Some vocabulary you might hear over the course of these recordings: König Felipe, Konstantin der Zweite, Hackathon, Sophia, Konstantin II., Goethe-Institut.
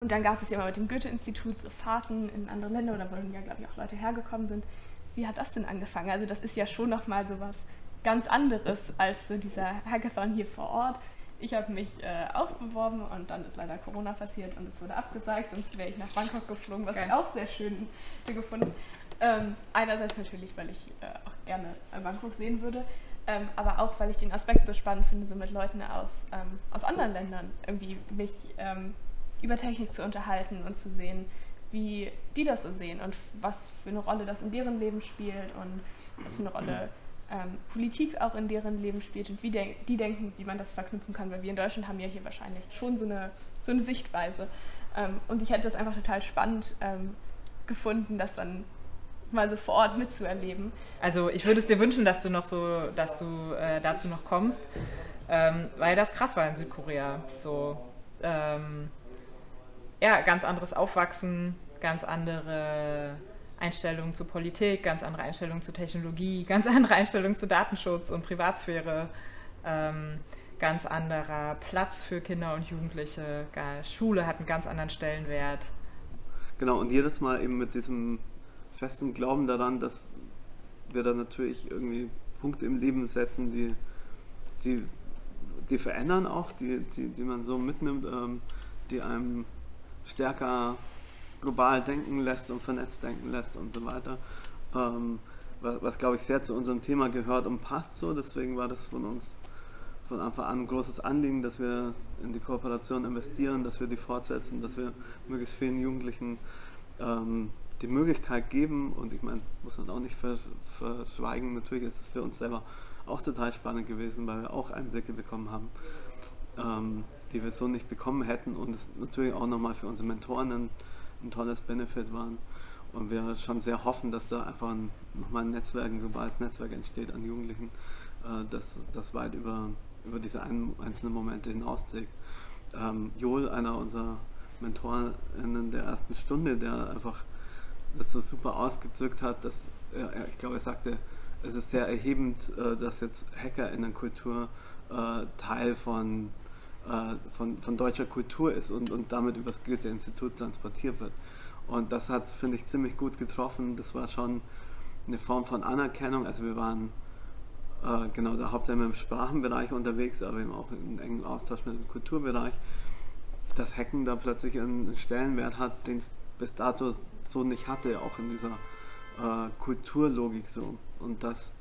Und dann gab es ja mal mit dem Goethe-Institut so Fahrten in andere Länder, oder wo dann ja, glaube ich, auch Leute hergekommen sind. Wie hat das denn angefangen? Also das ist ja schon nochmal so was ganz anderes als so dieser Hackathon hier vor Ort. Ich habe mich auch beworben und dann ist leider Corona passiert und es wurde abgesagt, sonst wäre ich nach Bangkok geflogen, was ich auch sehr schön gefunden. Einerseits natürlich, weil ich auch gerne Bangkok sehen würde, aber auch, weil ich den Aspekt so spannend finde, so mit Leuten aus anderen Ländern irgendwie mich über Technik zu unterhalten und zu sehen, wie die das so sehen und was für eine Rolle das in deren Leben spielt und was für eine Rolle Politik auch in deren Leben spielt und wie die denken, wie man das verknüpfen kann, weil wir in Deutschland haben ja hier wahrscheinlich schon so eine Sichtweise. Und ich hätte das einfach total spannend gefunden, das dann mal so vor Ort mitzuerleben. Also ich würde es dir wünschen, dass du noch so, dass du dazu noch kommst, weil das krass war in Südkorea. So, ja, ganz anderes Aufwachsen, ganz andere Einstellungen zu Politik, ganz andere Einstellungen zu Technologie, ganz andere Einstellungen zu Datenschutz und Privatsphäre, ganz anderer Platz für Kinder und Jugendliche, Schule hat einen ganz anderen Stellenwert. Genau, und jedes Mal eben mit diesem festen Glauben daran, dass wir da natürlich irgendwie Punkte im Leben setzen, die verändern auch, die man so mitnimmt, die einem stärker global denken lässt und vernetzt denken lässt und so weiter, was glaube ich sehr zu unserem Thema gehört und passt so. Deswegen war das von uns von Anfang an ein großes Anliegen, dass wir in die Kooperation investieren, dass wir die fortsetzen, dass wir möglichst vielen Jugendlichen die Möglichkeit geben. Und ich meine, muss man auch nicht verschweigen, natürlich ist es für uns selber auch total spannend gewesen, weil wir auch Einblicke bekommen haben, die wir so nicht bekommen hätten, und es natürlich auch nochmal für unsere Mentoren ein tolles Benefit waren. Und wir schon sehr hoffen, dass da einfach nochmal ein Netzwerk, ein globales Netzwerk entsteht an Jugendlichen, das weit über diese einzelnen Momente hinauszieht. Joel, einer unserer Mentorinnen der ersten Stunde, der einfach das so super ausgezückt hat, dass ich glaube, er sagte, es ist sehr erhebend, dass jetzt HackerInnen-Kultur Teil von deutscher Kultur ist und damit übers Goethe-Institut transportiert wird. Und das hat, finde ich, ziemlich gut getroffen. Das war schon eine Form von Anerkennung. Also wir waren genau da hauptsächlich im Sprachenbereich unterwegs, aber eben auch in engem Austausch mit dem Kulturbereich, dass Hacken da plötzlich einen Stellenwert hat, den es bis dato so nicht hatte, auch in dieser Kulturlogik so. Und das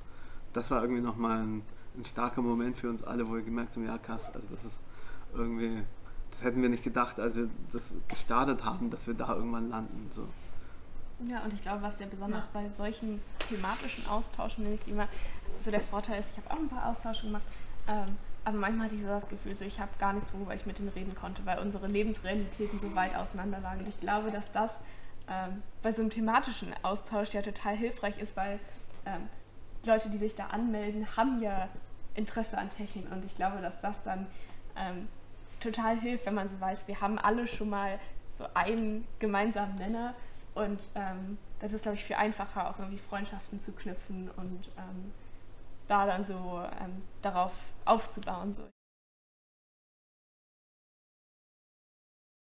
war irgendwie nochmal ein starker Moment für uns alle, wo wir gemerkt haben, ja krass, also das ist irgendwie, das hätten wir nicht gedacht, als wir das gestartet haben, dass wir da irgendwann landen. So. Ja, und ich glaube, was ja besonders bei solchen thematischen Austauschen, nenne ich es immer, so der Vorteil ist, ich habe auch ein paar Austausche gemacht, aber manchmal hatte ich so das Gefühl, so ich habe gar nichts, worüber ich mit denen reden konnte, weil unsere Lebensrealitäten so weit auseinander lagen. Und ich glaube, dass das bei so einem thematischen Austausch ja total hilfreich ist, weil die Leute, die sich da anmelden, haben ja Interesse an Technik, und ich glaube, dass das dann total hilft, wenn man so weiß, wir haben alle schon mal so einen gemeinsamen Nenner, und das ist, glaube ich, viel einfacher, auch irgendwie Freundschaften zu knüpfen und da dann so darauf aufzubauen. So.